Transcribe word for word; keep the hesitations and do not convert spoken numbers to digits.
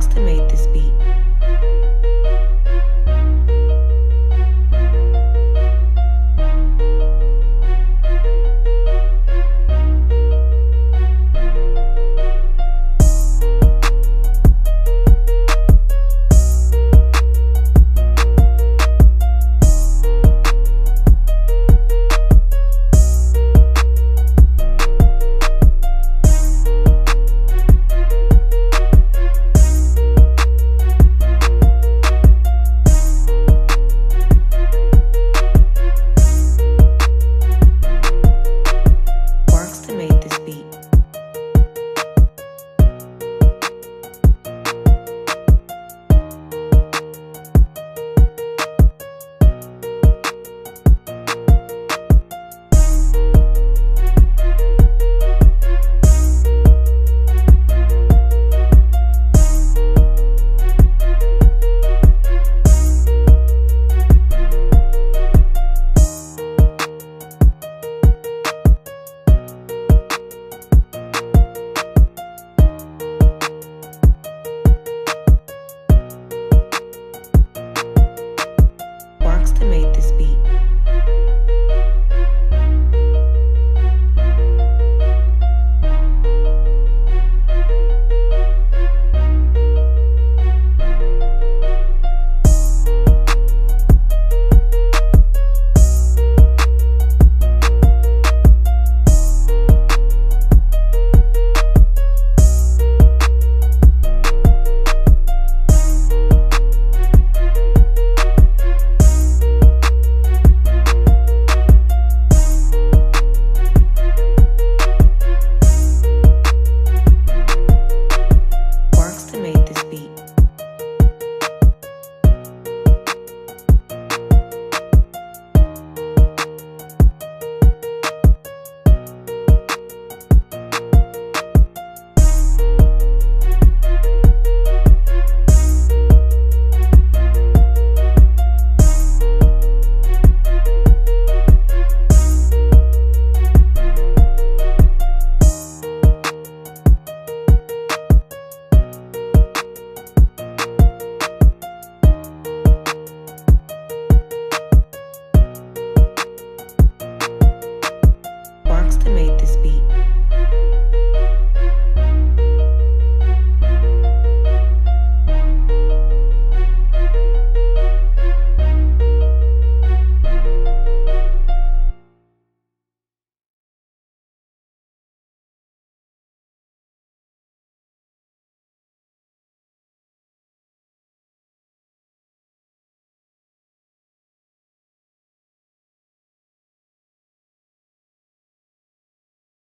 Rockstar made this beat.